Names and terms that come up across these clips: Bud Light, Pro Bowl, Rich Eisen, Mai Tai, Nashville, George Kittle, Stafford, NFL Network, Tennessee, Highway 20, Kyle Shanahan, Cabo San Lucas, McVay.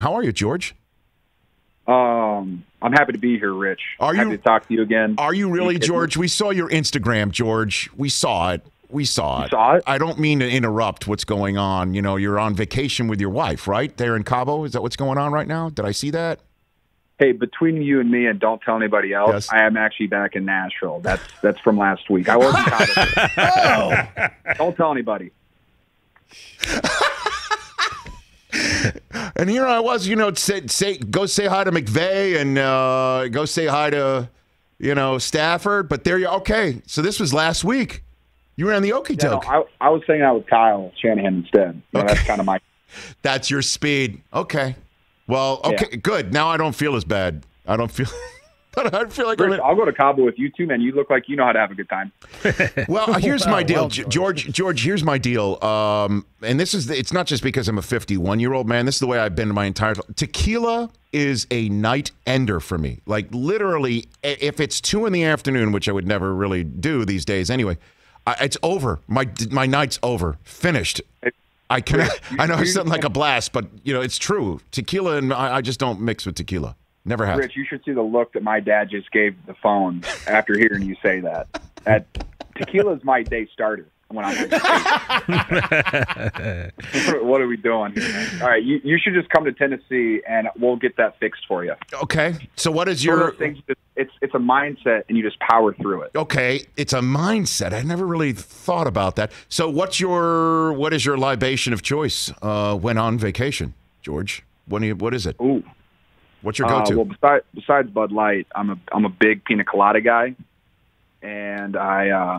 How are you, George? I'm happy to be here, Rich. Happy to talk to you again. Are you really, George? We saw your Instagram, George. We saw it. I don't mean to interrupt what's going on. You know, you're on vacation with your wife, right? There in Cabo. Is that what's going on right now? Did I see that? Hey, between you and me, and don't tell anybody else, yes. I am actually back in Nashville. That's from last week. I wasn't proud of it. Oh. Don't tell anybody. And here I was, you know, go say hi to McVay and go say hi to, you know, Stafford. But there you okay. So this was last week. You were on the okie doke. Yeah, no, I was hanging out with Kyle Shanahan instead. You know, okay. That's kind of my. That's your speed. Okay. Well, okay, yeah. Good. Now I don't feel as bad. I feel like Rich, I'll go to Cabo with you too, man. You look like you know how to have a good time. Well, here's my deal, George. Here's my deal. And this is—it's not just because I'm a 51-year-old man. This is the way I've been my entire life. Tequila is a night ender for me. Like literally, if it's 2 in the afternoon, which I would never really do these days anyway, it's over. My night's over. Finished. I can. I know it's something like a blast, but you know it's true. Tequila and I just don't mix with tequila. Never have. Rich, you should see the look that my dad just gave the phone after hearing you say that. That tequila's my day starter when I'm on vacation. What are we doing here, man? All right, you should just come to Tennessee and we'll get that fixed for you. Okay. So what is your it's a mindset and you just power through it. Okay. It's a mindset. I never really thought about that. So what is your libation of choice when on vacation, George? What is it? Ooh. What's your go-to? Well, besides Bud Light, I'm a big pina colada guy, and I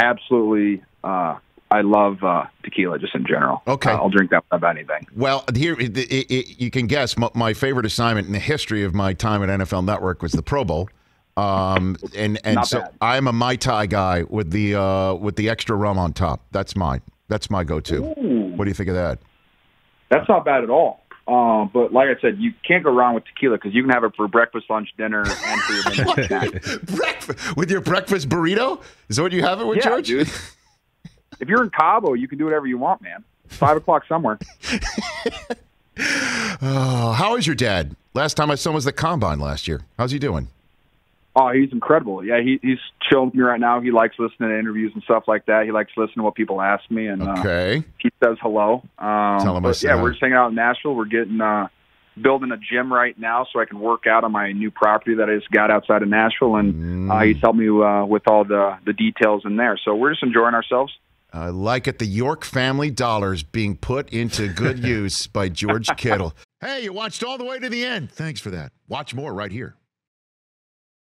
absolutely I love tequila just in general. Okay, I'll drink that without anything. Well, here you can guess my favorite assignment in the history of my time at NFL Network was the Pro Bowl, and so bad. I'm a Mai Tai guy with the extra rum on top. That's mine. That's my go-to. Ooh. What do you think of that? That's not bad at all. But like I said, you can't go wrong with tequila because you can have it for breakfast, lunch, dinner, and for your dinner. Breakfast with your breakfast burrito? Is that what you have it with, George? Dude. If you're in Cabo, you can do whatever you want, man. It's 5 o'clock somewhere. Oh, how is your dad? Last time I saw him was the combine last year. How's he doing? Oh, he's incredible. Yeah, he's chilling with me right now. He likes listening to interviews and stuff like that. He likes listening to what people ask me, and he says hello. We're just hanging out in Nashville. We're getting building a gym right now so I can work out on my new property that I just got outside of Nashville, and he's helped me with all the details in there. So we're just enjoying ourselves. I like it. The York family dollars being put into good use by George Kittle. Hey, you watched all the way to the end. Thanks for that. Watch more right here.